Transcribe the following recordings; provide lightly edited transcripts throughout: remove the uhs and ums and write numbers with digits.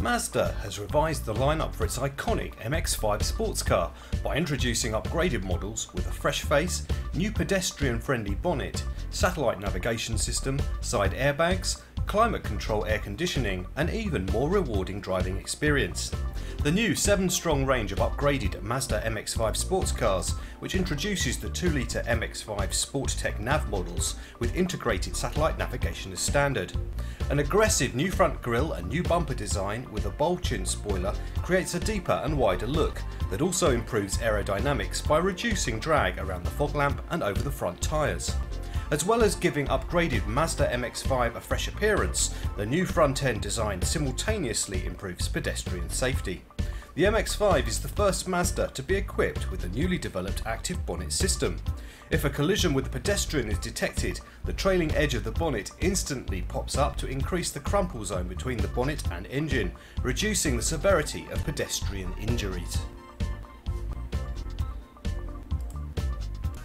Mazda has revised the lineup for its iconic MX-5 sports car by introducing upgraded models with a fresh face, new pedestrian-friendly bonnet, satellite navigation system, side airbags, climate control air conditioning and even more rewarding driving experience. The new 7-strong range of upgraded Mazda MX-5 sports cars, which introduces the 2-litre MX-5 SportTech Nav models with integrated satellite navigation as standard. An aggressive new front grille and new bumper design with a bowl-chin spoiler creates a deeper and wider look that also improves aerodynamics by reducing drag around the fog lamp and over the front tyres. As well as giving upgraded Mazda MX-5 a fresh appearance, the new front end design simultaneously improves pedestrian safety. The MX-5 is the first Mazda to be equipped with a newly developed active bonnet system. If a collision with a pedestrian is detected, the trailing edge of the bonnet instantly pops up to increase the crumple zone between the bonnet and engine, reducing the severity of pedestrian injuries.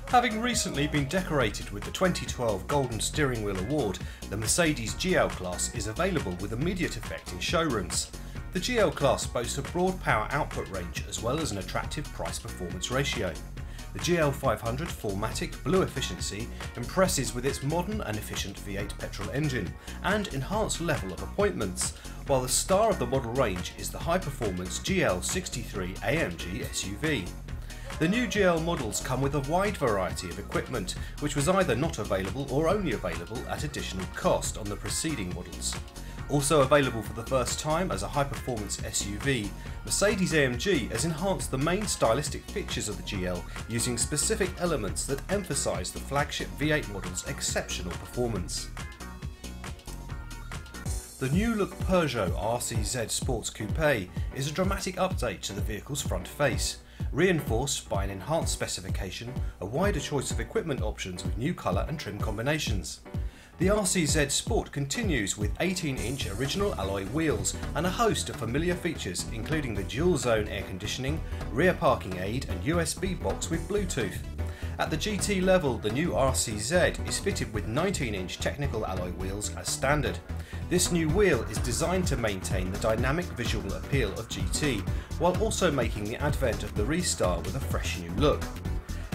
Having recently been decorated with the 2012 Golden Steering Wheel Award, the Mercedes GL class is available with immediate effect in showrooms. The GL class boasts a broad power output range as well as an attractive price-performance ratio. The GL 500 4MATIC BlueEFFICIENCY impresses with its modern and efficient V8 petrol engine and enhanced level of appointments, while the star of the model range is the high-performance GL 63 AMG SUV. The new GL models come with a wide variety of equipment, which was either not available or only available at additional cost on the preceding models. Also available for the first time as a high-performance SUV, Mercedes-AMG has enhanced the main stylistic features of the GL using specific elements that emphasise the flagship V8 model's exceptional performance. The new-look Peugeot RCZ Sports Coupe is a dramatic update to the vehicle's front face, reinforced by an enhanced specification, a wider choice of equipment options with new colour and trim combinations. The RCZ Sport continues with 18-inch original alloy wheels and a host of familiar features including the dual-zone air conditioning, rear parking aid and USB box with Bluetooth. At the GT level, the new RCZ is fitted with 19-inch technical alloy wheels as standard. This new wheel is designed to maintain the dynamic visual appeal of GT, while also making the advent of the Restar with a fresh new look.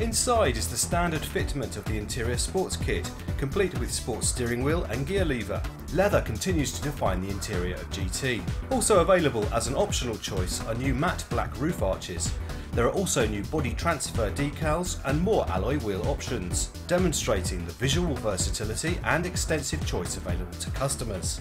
Inside is the standard fitment of the interior sports kit, complete with sports steering wheel and gear lever. Leather continues to define the interior of GT. Also available as an optional choice are new matte black roof arches. There are also new body transfer decals and more alloy wheel options, demonstrating the visual versatility and extensive choice available to customers.